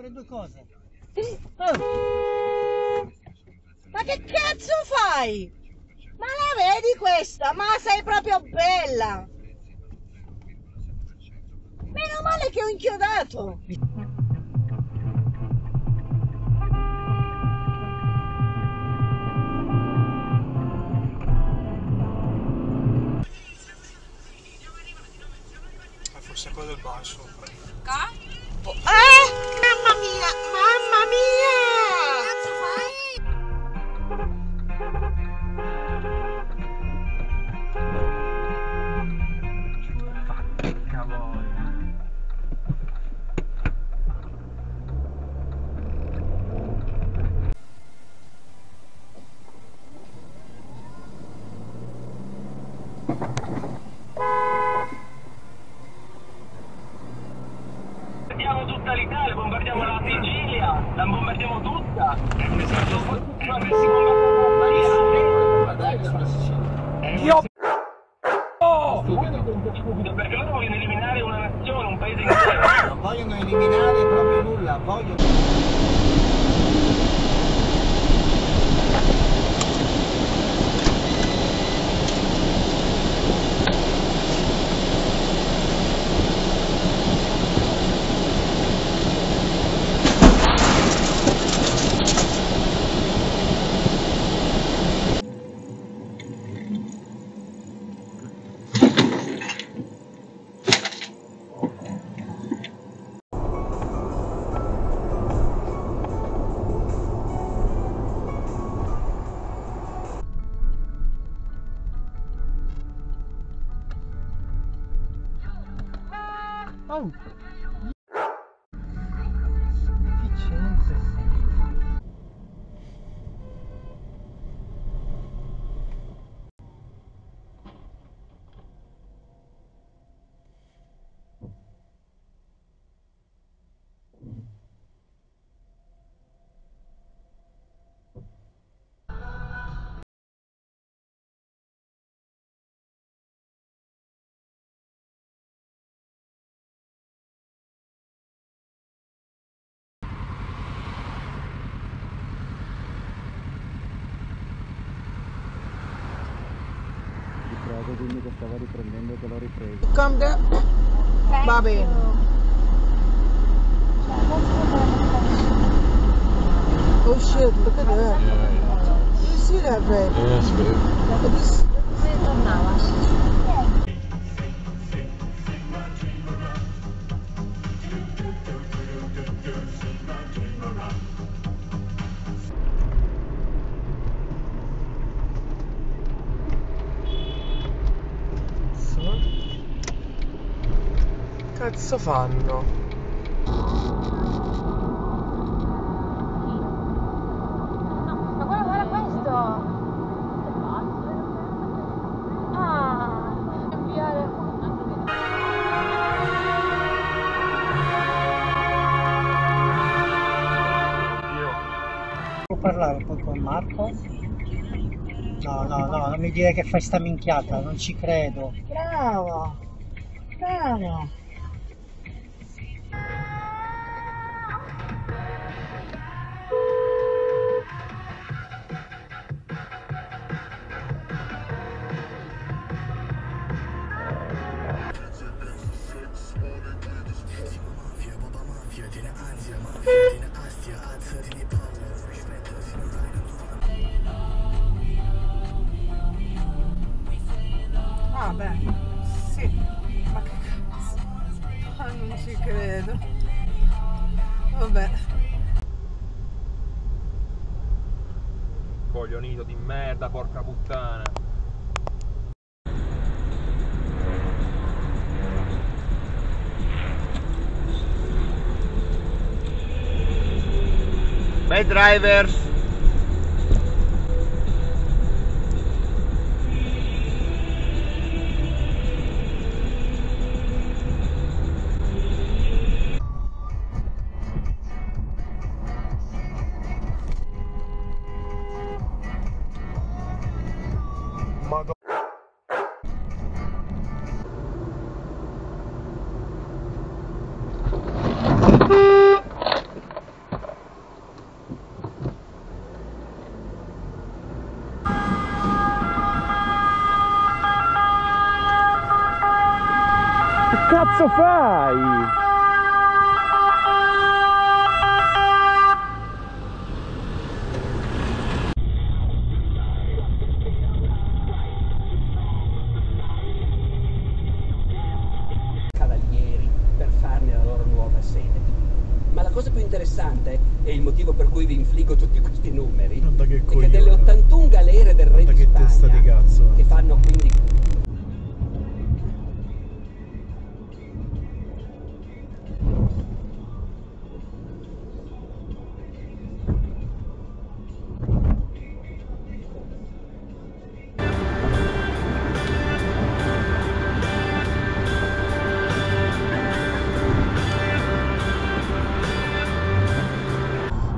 fare due cose. Oh. Ma che cazzo fai? Ma la vedi questa? Ma sei proprio bella! Meno male che ho inchiodato! Forse quello del basso. Oh. Mamma mia! Mamma mia! Che cazzo fai? Bombardiamo tutta l'Italia, bombardiamo la Sicilia, la bombardiamo tutta. È un esagerato. Perché loro vogliono eliminare una nazione, un paese intero. Non vogliono eliminare proprio nulla, Oh! Efficienza! Dimmi che stava riprendendo, che l'ho ripreso. Come da? Va bene. Oh shit, look at that. Do you see that, babe? Yes, babe. Look at this. Che cazzo fanno? No, ma guarda, guarda questo! Ah, cambiare io. Devo parlare un po' con Marco? No, no, no, non mi dire che fai sta minchiata, non ci credo. Bravo! Bravo! Ah beh, sì, ma che cazzo, ah, non ci credo, vabbè. Coglionito di merda, porca puttana. Bad drivers! Madonna! cazzo fai? Cavalieri per farne la loro nuova sede. Ma la cosa più interessante è il motivo per cui vi infliggo tutti questi numeri. Guarda che coglione. È che delle 81 galere del re di Spagna, guarda che testa di cazzo, che fanno quindi...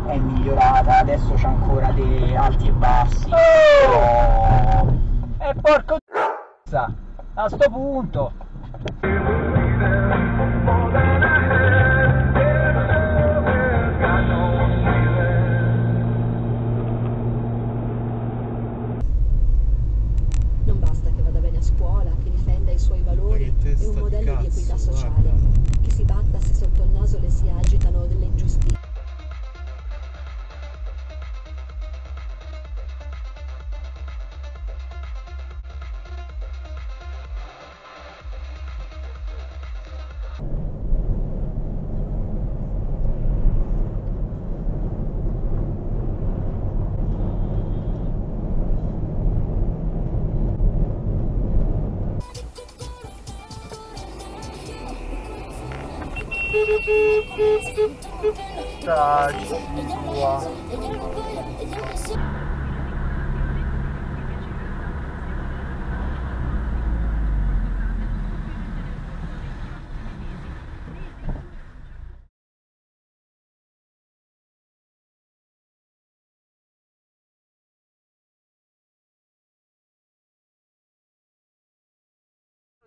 È migliorata, adesso c'è ancora dei alti e bassi, però... E porco c***a, a sto punto! Non basta che vada bene a scuola, che difenda i suoi valori e un modello di equità sociale, che si batta se sotto il naso le si agitano delle ingiustizie.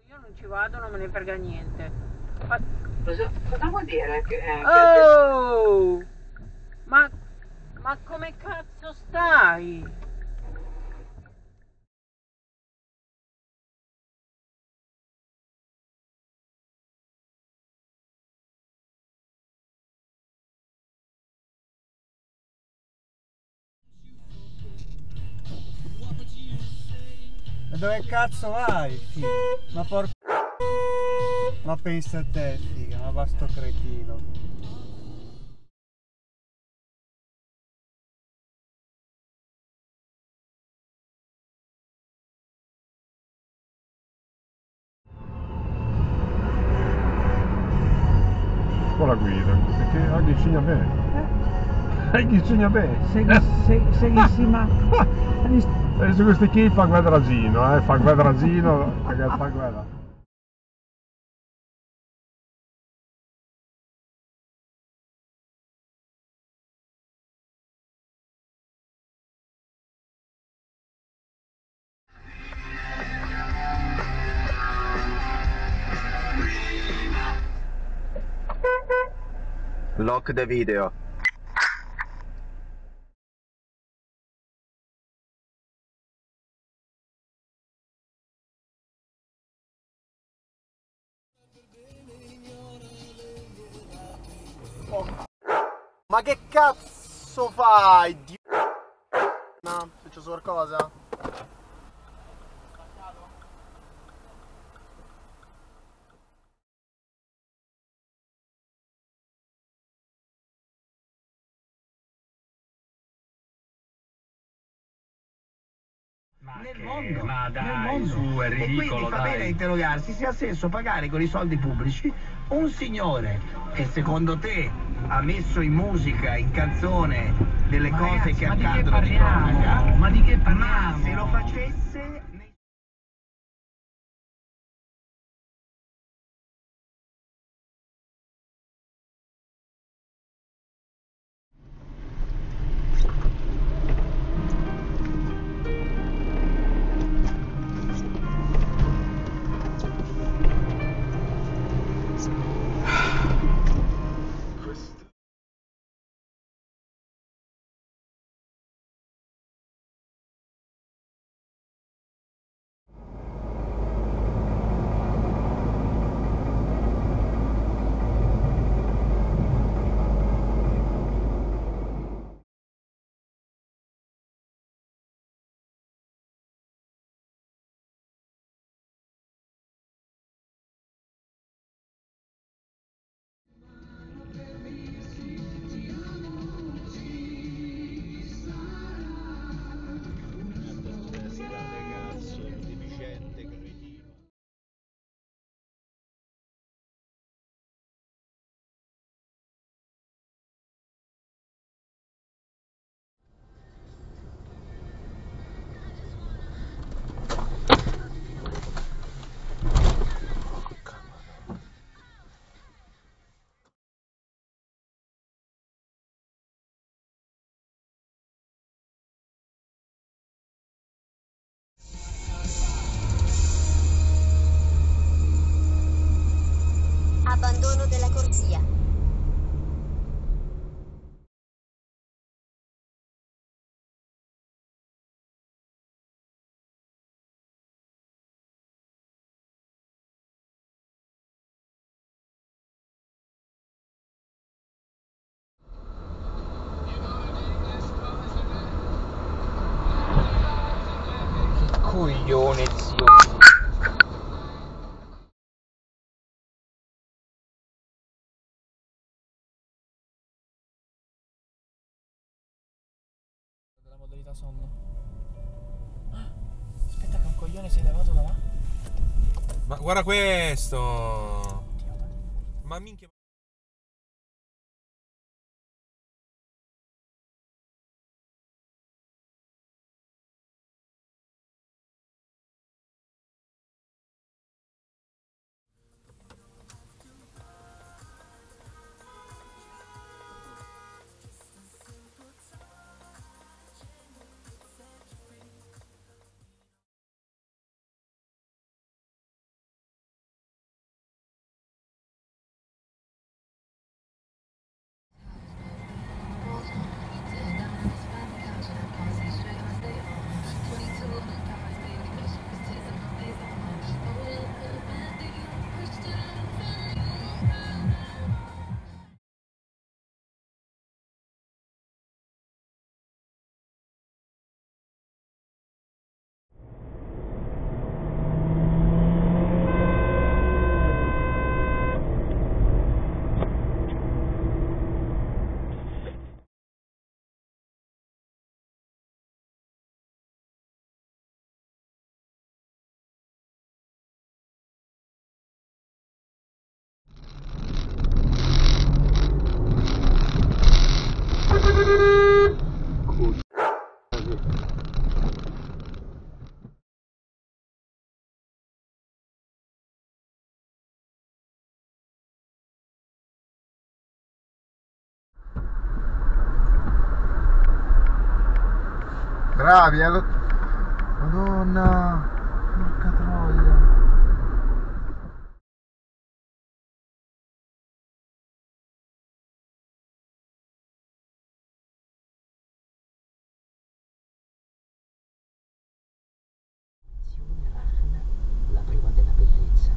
Io non ci vado, non me ne frega niente. Cosa vuol dire? Oh! Ma come cazzo stai? Ma dove cazzo vai, figlio? Ma porco... Ma pensa a te, figa, ma va sto cretino. La guida, perché oggi insegna bene, oggi insegna bene, seguissima. Adesso questi qui fa quadragino, ragazzi, fa quella. Lock the video. Oh. Ma che cazzo fai? No, è successo qualcosa? Nel mondo, su, è ridicolo, e quindi fa bene interrogarsi se ha senso pagare con i soldi pubblici un signore che secondo te ha messo in musica, in canzone, delle cose che accadono di cronaca, ma di che parliamo? Ma se lo facesse... corsia. Coglione, zio. Della modalità sonno. Aspetta che un coglione si è levato da là. Ma guarda questo. Ma minchia. Bravi, Madonna, porca troia. La prima della bellezza,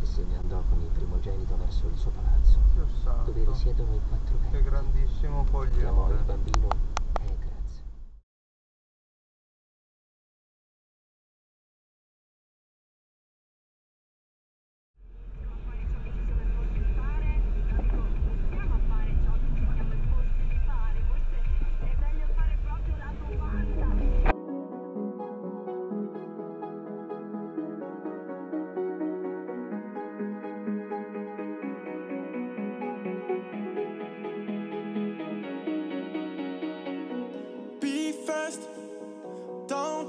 e se ne andò con il primogenito verso il suo palazzo, dove risiedono i quattro venti. Che grandissimo coglione. Chiamò il bambino Egra.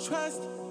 Trust